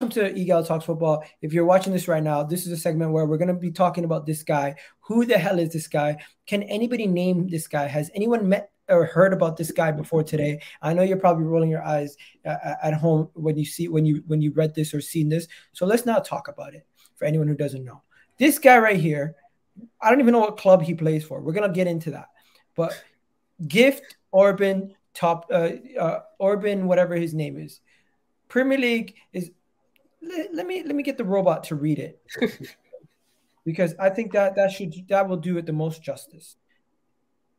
Welcome to Egal Talks Football. If you're watching this right now, this is a segment where we're going to be talking about this guy. Who the hell is this guy? Can anybody name this guy? Has anyone met or heard about this guy before today? I know you're probably rolling your eyes at home when you see when you read this or seen this. So let's not talk about it for anyone who doesn't know. This guy right here, I don't even know what club he plays for. We're going to get into that. But Gift Orban, Orban, whatever his name is. Premier League is... Let me get the robot to read it because I think that will do it the most justice.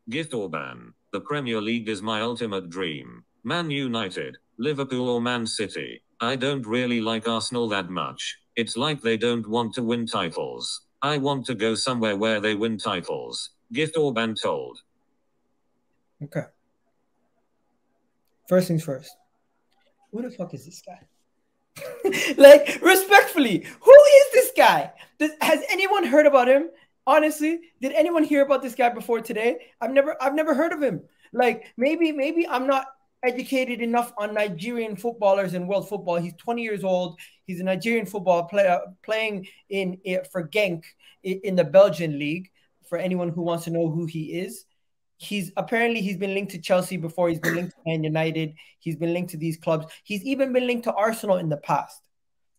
Gift Orban, the Premier League is my ultimate dream. Man United, Liverpool or Man City. I don't really like Arsenal that much. It's like they don't want to win titles. I want to go somewhere where they win titles. Gift Orban told. Okay. First things first. Who the fuck is this guy? Like, respectfully, who is this guy? Has anyone heard about him? Honestly, did anyone hear about this guy before today? I've never heard of him. Like, maybe I'm not educated enough on Nigerian footballers and world football. He's 20 years old. He's a Nigerian football player playing for Genk in the Belgian league. For anyone who wants to know who he is, he's been linked to Chelsea before. He's been linked to Man United. He's been linked to these clubs. He's even been linked to Arsenal in the past.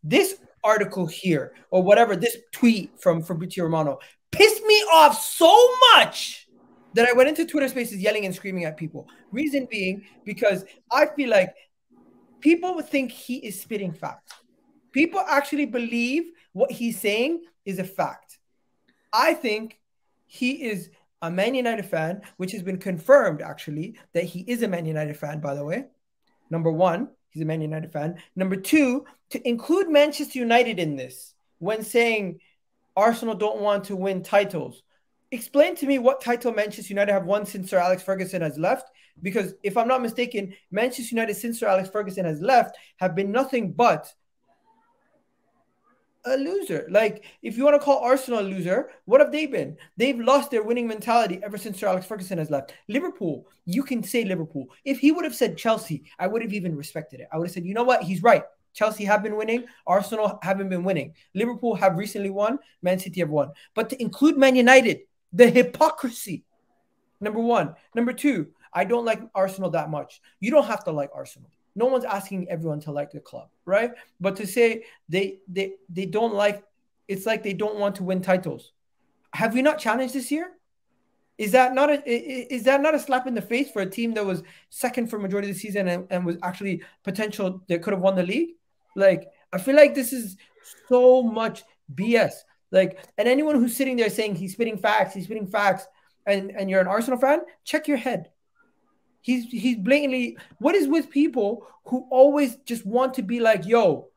This article here, or whatever, this tweet from Fabrizio Romano pissed me off so much that I went into Twitter Spaces yelling and screaming at people. Reason being, because I feel like people would think he is spitting facts. People actually believe what he's saying is a fact. I think he is a Man United fan, which has been confirmed, actually, that he is a Man United fan, by the way. Number one, he's a Man United fan. Number two, to include Manchester United in this when saying Arsenal don't want to win titles. Explain to me what title Manchester United have won since Sir Alex Ferguson has left. Because if I'm not mistaken, Manchester United, since Sir Alex Ferguson has left, have been nothing but a loser. Like, if you want to call Arsenal a loser, what have they been? They've lost their winning mentality ever since Sir Alex Ferguson has left. Liverpool, you can say Liverpool. If he would have said Chelsea, I would have even respected it. I would have said, you know what? He's right. Chelsea have been winning. Arsenal haven't been winning. Liverpool have recently won. Man City have won. But to include Man United, the hypocrisy, number one. Number two, I don't like Arsenal that much. You don't have to like Arsenal. No one's asking everyone to like the club, right? But to say they don't like, it's like they don't want to win titles. Have we not challenged this year? Is that not a slap in the face for a team that was second for majority of the season and was actually potential that could have won the league? Like, I feel like this is so much BS. Like, and anyone who's sitting there saying he's spitting facts, and you're an Arsenal fan, check your head. He's blatantly, what is with people who always just want to be like, yo,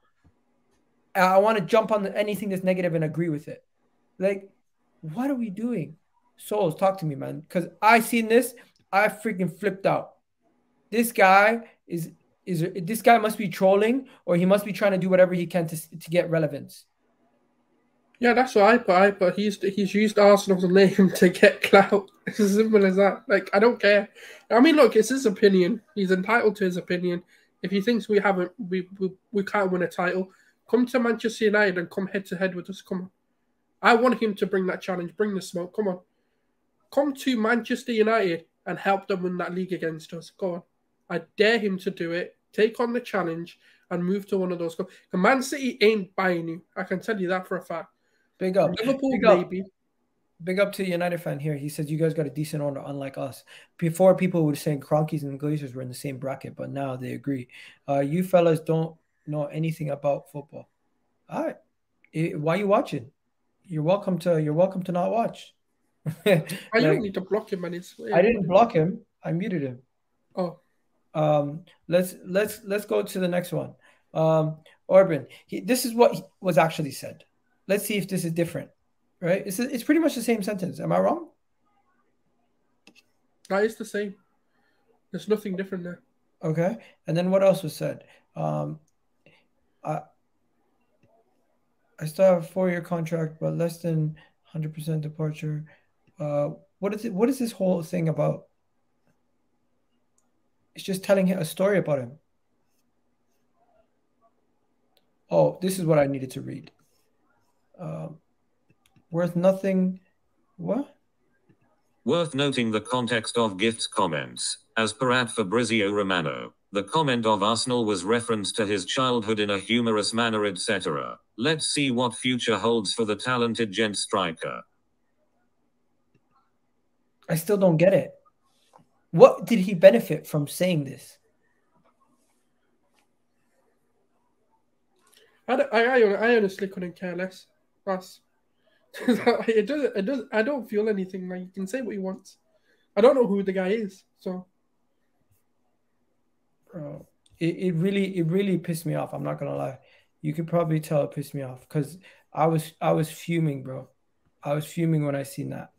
I want to jump on anything that's negative and agree with it. Like, what are we doing? Souls, talk to me, man. Because I seen this, I freaking flipped out. This guy this guy must be trolling, or he must be trying to do whatever he can to get relevance. Yeah, that's what I put. But he's used Arsenal's name to get clout. It's as simple as that. Like, I don't care. I mean, look, it's his opinion. He's entitled to his opinion. If he thinks we can't win a title, come to Manchester United and come head to head with us. Come on. I want him to bring that challenge, bring the smoke. Come on. Come to Manchester United and help them win that league against us. Go on. I dare him to do it. Take on the challenge and move to one of those. And Man City ain't buying you. I can tell you that for a fact. Big up. Liverpool, baby. Big up to the United fan here. He says, you guys got a decent owner, unlike us. Before, people were saying Kroenkes and Glazers were in the same bracket, but now they agree. You fellas don't know anything about football. All right. Why are you watching? You're welcome to not watch. Like, I don't need to block him, man. I didn't block him. I muted him. Oh. Let's go to the next one. Orban. This is what was actually said. Let's see if this is different, right? It's pretty much the same sentence. Am I wrong? That is the same. There's nothing different there. Okay. And then what else was said? I still have a 4-year contract, but less than 100% departure. What is this whole thing about? It's just telling a story about him. oh, this is what I needed to read. Worth nothing. What? Worth noting the context of Gift's comments. As per ad Fabrizio Romano, the comment of Arsenal was referenced to his childhood in a humorous manner, etc. Let's see what future holds for the talented gent striker. I still don't get it. What did he benefit from saying this? I honestly couldn't care less. I don't feel anything. Like, he can say what he wants. I don't know who the guy is, so. Bro, it really pissed me off. I'm not gonna lie. You could probably tell it pissed me off because I was fuming, bro. I was fuming when I seen that.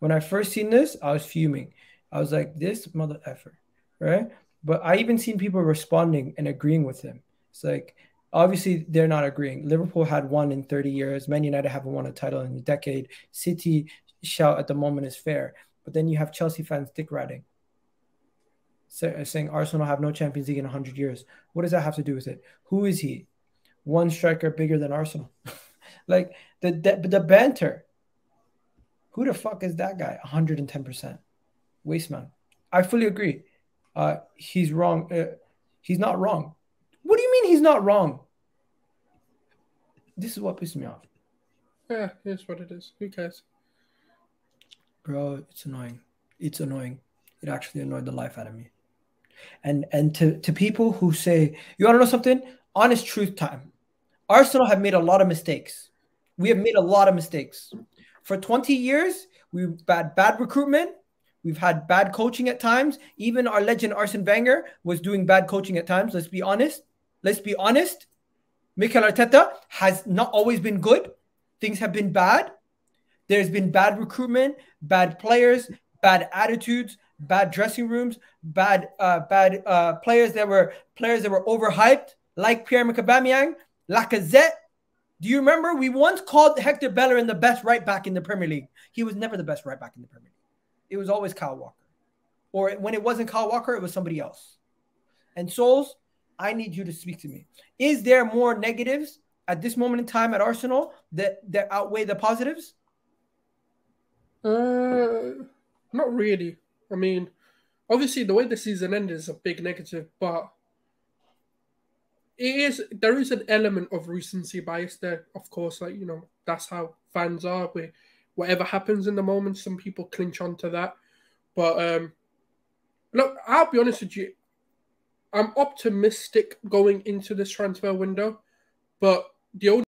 When I first seen this, I was fuming. I was like, this mother effer, right? But I even seen people responding and agreeing with him. It's like, obviously, they're not agreeing. Liverpool had won in 30 years. Man United haven't won a title in a decade. City shout at the moment is fair. But then you have Chelsea fans dick riding, saying Arsenal have no Champions League in 100 years. What does that have to do with it? Who is he? One striker bigger than Arsenal. Like, the banter. Who the fuck is that guy? 110%. Waste man. I fully agree. He's wrong. He's not wrong. What do you mean he's not wrong? This is what pissed me off. Yeah, here's what it is. Who cares? Bro, it's annoying. It's annoying. It actually annoyed the life out of me. And to people who say, you want to know something? Honest truth time. Arsenal have made a lot of mistakes. We have made a lot of mistakes. For 20 years, we've had bad recruitment. We've had bad coaching at times. Even our legend Arsene Wenger was doing bad coaching at times. Let's be honest. Let's be honest. Mikel Arteta has not always been good. Things have been bad. There's been bad recruitment, bad players, bad attitudes, bad dressing rooms, bad players that were overhyped, like Pierre Aubameyang, Lacazette. Do you remember? We once called Hector Bellerin the best right back in the Premier League. He was never the best right back in the Premier League. It was always Kyle Walker. Or when it wasn't Kyle Walker, it was somebody else. And Souls, I need you to speak to me. Is there more negatives at this moment in time at Arsenal that outweigh the positives? Not really. I mean, obviously the way the season ended is a big negative, but there is an element of recency bias there, of course. Like, you know, that's how fans are. Whatever happens in the moment, some people clinch onto that. But look, I'll be honest with you. I'm optimistic going into this transfer window, but the only